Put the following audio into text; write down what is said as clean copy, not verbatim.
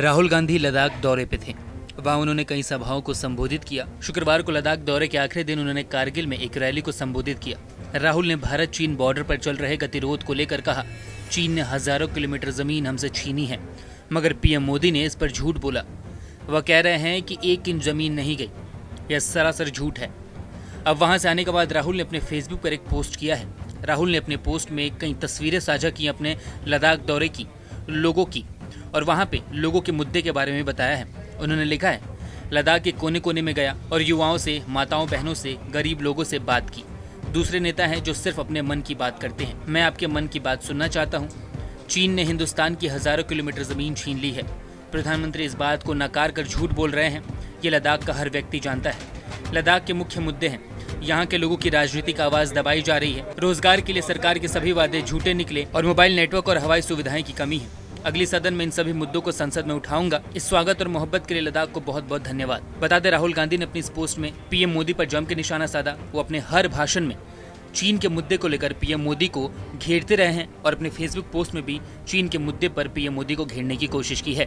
राहुल गांधी लद्दाख दौरे पे थे। वहां उन्होंने कई सभाओं को संबोधित किया। शुक्रवार को लद्दाख दौरे के आखिरी दिन उन्होंने कारगिल में एक रैली को संबोधित किया। राहुल ने भारत चीन बॉर्डर पर चल रहे गतिरोध को लेकर कहा, चीन ने हजारों किलोमीटर जमीन हमसे छीनी है, मगर पीएम मोदी ने इस पर झूठ बोला। वह कह रहे हैं कि 1 इंच जमीन नहीं गई, यह सरासर झूठ है। अब वहां से आने के बाद राहुल ने अपने फेसबुक पर एक पोस्ट किया है। राहुल ने अपने पोस्ट में कई तस्वीरें साझा की अपने लद्दाख दौरे की, लोगों की, और वहां पे लोगों के मुद्दे के बारे में बताया है। उन्होंने लिखा है, लद्दाख के कोने कोने में गया और युवाओं से, माताओं बहनों से, गरीब लोगों से बात की। दूसरे नेता हैं जो सिर्फ अपने मन की बात करते हैं। मैं आपके मन की बात सुनना चाहता हूँ। चीन ने हिंदुस्तान की हजारों किलोमीटर जमीन छीन ली है। प्रधानमंत्री इस बात को नकार कर झूठ बोल रहे हैं, ये लद्दाख का हर व्यक्ति जानता है। लद्दाख के मुख्य मुद्दे हैं। यहाँ के लोगों की राजनीतिक आवाज दबाई जा रही है। रोजगार के लिए सरकार के सभी वादे झूठे निकले और मोबाइल नेटवर्क और हवाई सुविधाएं की कमी है। अगली सदन में इन सभी मुद्दों को संसद में उठाऊंगा। इस स्वागत और मोहब्बत के लिए लद्दाख को बहुत बहुत धन्यवाद। बताते राहुल गांधी ने अपनी इस पोस्ट में पीएम मोदी पर जम के निशाना साधा। वो अपने हर भाषण में चीन के मुद्दे को लेकर पीएम मोदी को घेरते रहे हैं और अपने फेसबुक पोस्ट में भी चीन के मुद्दे पर पीएम मोदी को घेरने की कोशिश की है।